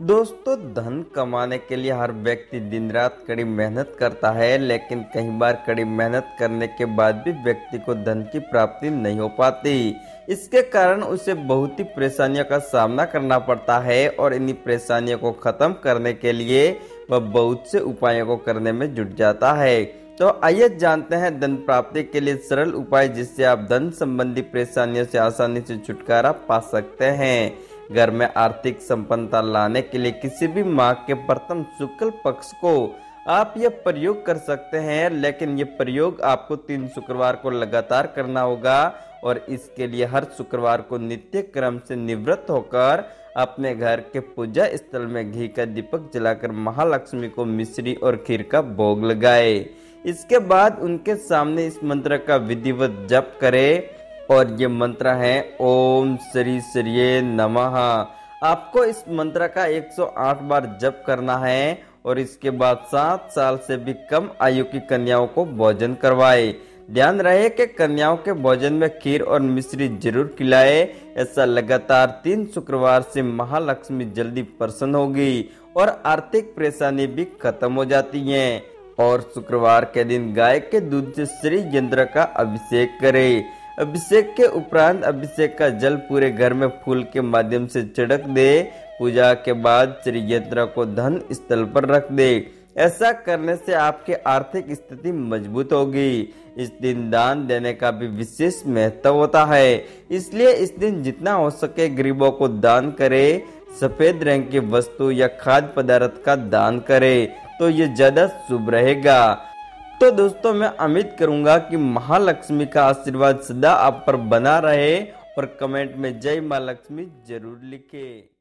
दोस्तों, धन कमाने के लिए हर व्यक्ति दिन रात कड़ी मेहनत करता है, लेकिन कई बार कड़ी मेहनत करने के बाद भी व्यक्ति को धन की प्राप्ति नहीं हो पाती। इसके कारण उसे बहुत ही परेशानियों का सामना करना पड़ता है और इन्हीं परेशानियों को खत्म करने के लिए वह बहुत से उपायों को करने में जुट जाता है। तो आइए जानते हैं धन प्राप्ति के लिए सरल उपाय, जिससे आप धन संबंधी परेशानियों से आसानी से छुटकारा पा सकते हैं। घर में आर्थिक संपन्नता लाने के लिए किसी भी माह के प्रथम शुक्ल पक्ष को आप ये प्रयोग कर सकते हैं, लेकिन ये प्रयोग आपको 3 शुक्रवार को लगातार करना होगा और इसके लिए हर शुक्रवार को नित्य क्रम से निवृत्त होकर अपने घर के पूजा स्थल में घी का दीपक जलाकर महालक्ष्मी को मिश्री और खीर का भोग लगाए। इसके बाद उनके सामने इस मंत्र का विधिवत जप करें और ये मंत्र है ओम श्री श्रीये नमः। आपको इस मंत्र का 108 बार जप करना है और इसके बाद 7 साल से भी कम आयु की कन्याओं को भोजन करवाए। ध्यान रहे कि कन्याओं के भोजन में खीर और मिश्री जरूर खिलाए। ऐसा लगातार 3 शुक्रवार से महालक्ष्मी जल्दी प्रसन्न होगी और आर्थिक परेशानी भी खत्म हो जाती है। और शुक्रवार के दिन गाय के दूध से श्री यंत्र का अभिषेक करें। अभिषेक के उपरांत अभिषेक का जल पूरे घर में फूल के माध्यम से छिड़क दे। पूजा के बाद श्री यंत्र को धन स्थल पर रख दे। ऐसा करने से आपकी आर्थिक स्थिति मजबूत होगी। इस दिन दान देने का भी विशेष महत्व होता है, इसलिए इस दिन जितना हो सके गरीबों को दान करें। सफेद रंग की वस्तु या खाद्य पदार्थ का दान करें तो ये ज्यादा शुभ रहेगा। तो दोस्तों, मैं उम्मीद करूंगा कि महालक्ष्मी का आशीर्वाद सदा आप पर बना रहे और कमेंट में जय मां लक्ष्मी जरूर लिखें।